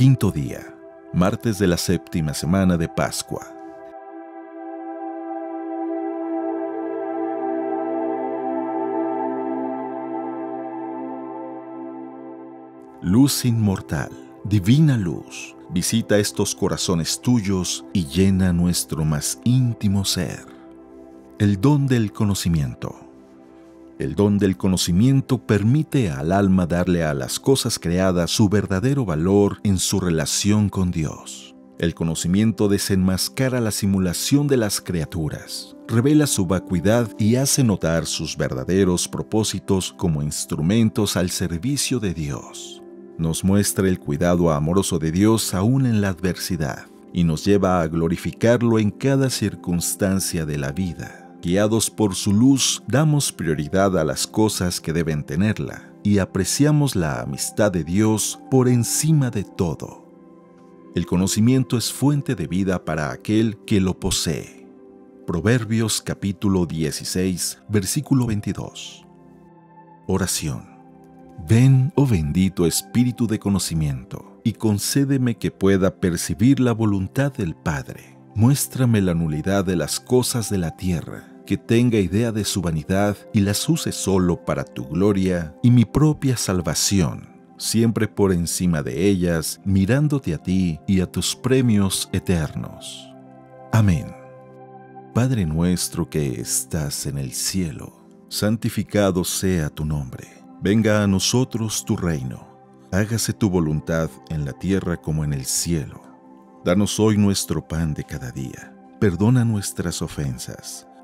Quinto día, martes de la séptima semana de Pascua. Luz inmortal, divina luz, visita estos corazones tuyos y llena nuestro más íntimo ser. El don del conocimiento. El don del conocimiento permite al alma darle a las cosas creadas su verdadero valor en su relación con Dios. El conocimiento desenmascara la simulación de las criaturas, revela su vacuidad y hace notar sus verdaderos propósitos como instrumentos al servicio de Dios. Nos muestra el cuidado amoroso de Dios aún en la adversidad y nos lleva a glorificarlo en cada circunstancia de la vida. Guiados por su luz, damos prioridad a las cosas que deben tenerla y apreciamos la amistad de Dios por encima de todo. El conocimiento es fuente de vida para aquel que lo posee. Proverbios capítulo 16, versículo 22. Oración. Ven, oh bendito Espíritu de conocimiento, y concédeme que pueda percibir la voluntad del Padre. Muéstrame la nulidad de las cosas de la tierra, que tenga idea de su vanidad y las use solo para tu gloria y mi propia salvación, siempre por encima de ellas, mirándote a ti y a tus premios eternos. Amén. Padre nuestro que estás en el cielo, santificado sea tu nombre. Venga a nosotros tu reino, hágase tu voluntad en la tierra como en el cielo. Danos hoy nuestro pan de cada día, perdona nuestras ofensas,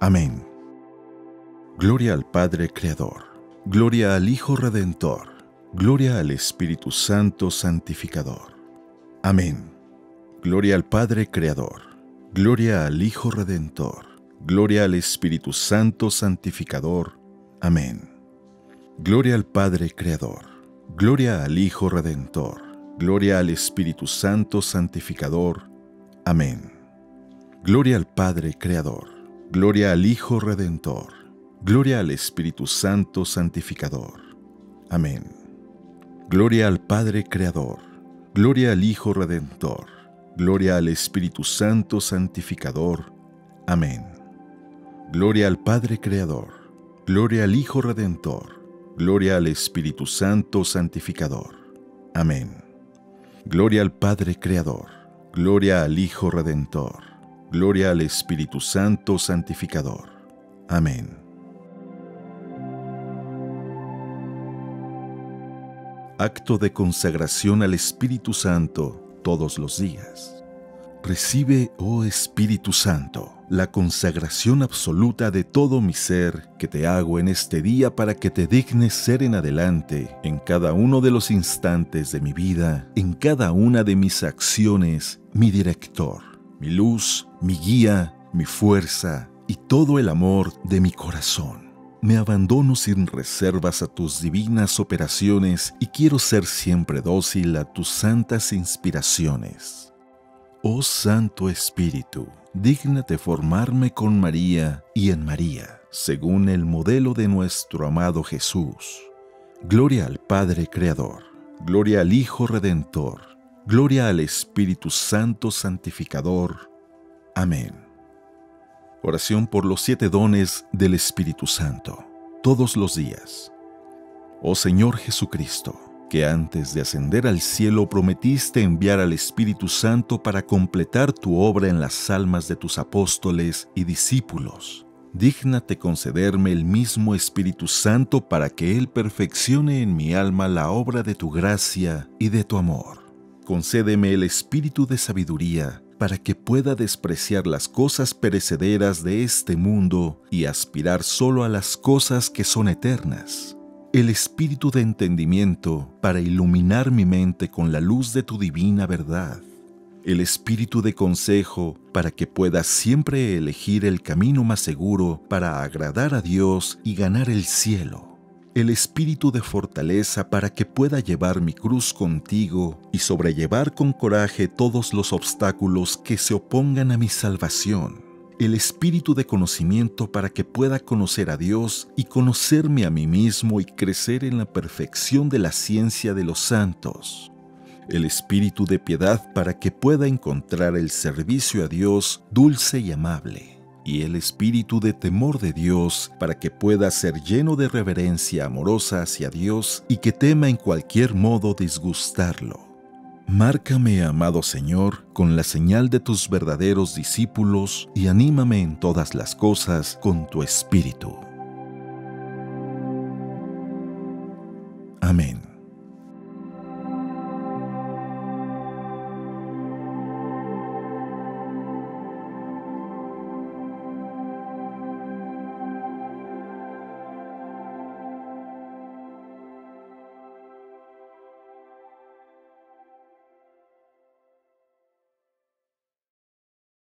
Amén. Gloria al Padre Creador, gloria al Hijo Redentor, gloria al Espíritu Santo Santificador. Amén. Gloria al Padre Creador, gloria al Hijo Redentor. Gloria al Espíritu Santo Santificador. Amén. Gloria al Padre Creador. Gloria al Hijo Redentor. Gloria al Espíritu Santo Santificador. Amén. Gloria al Padre Creador. Gloria al Hijo Redentor. Gloria al Espíritu Santo Santificador. Amén. Gloria al Padre Creador. Gloria al Hijo Redentor. Gloria al Espíritu Santo Santificador. Amén. Gloria al Padre Creador, gloria al Hijo Redentor, gloria al Espíritu Santo Santificador. Amén. Gloria al Padre Creador, gloria al Hijo Redentor, gloria al Espíritu Santo Santificador. Amén. Acto de consagración al Espíritu Santo todos los días. Recibe, oh Espíritu Santo, la consagración absoluta de todo mi ser que te hago en este día para que te dignes ser en adelante, en cada uno de los instantes de mi vida, en cada una de mis acciones, mi director, mi luz, mi guía, mi fuerza y todo el amor de mi corazón. Me abandono sin reservas a tus divinas operaciones y quiero ser siempre dócil a tus santas inspiraciones. Oh Santo Espíritu, dígnate formarme con María y en María, según el modelo de nuestro amado Jesús. Gloria al Padre Creador, gloria al Hijo Redentor, gloria al Espíritu Santo Santificador. Amén. Oración por los 7 dones del Espíritu Santo, todos los días. Oh Señor Jesucristo, que antes de ascender al cielo prometiste enviar al Espíritu Santo para completar tu obra en las almas de tus apóstoles y discípulos. Dígnate concederme el mismo Espíritu Santo para que Él perfeccione en mi alma la obra de tu gracia y de tu amor. Concédeme el Espíritu de sabiduría para que pueda despreciar las cosas perecederas de este mundo y aspirar solo a las cosas que son eternas. el espíritu de entendimiento para iluminar mi mente con la luz de tu divina verdad, el espíritu de consejo para que pueda siempre elegir el camino más seguro para agradar a Dios y ganar el cielo, el espíritu de fortaleza para que pueda llevar mi cruz contigo y sobrellevar con coraje todos los obstáculos que se opongan a mi salvación, el espíritu de conocimiento para que pueda conocer a Dios y conocerme a mí mismo y crecer en la perfección de la ciencia de los santos, el espíritu de piedad para que pueda encontrar el servicio a Dios dulce y amable, y el espíritu de temor de Dios para que pueda ser lleno de reverencia amorosa hacia Dios y que tema en cualquier modo disgustarlo. Márcame, amado Señor, con la señal de tus verdaderos discípulos y anímame en todas las cosas con tu espíritu. Amén.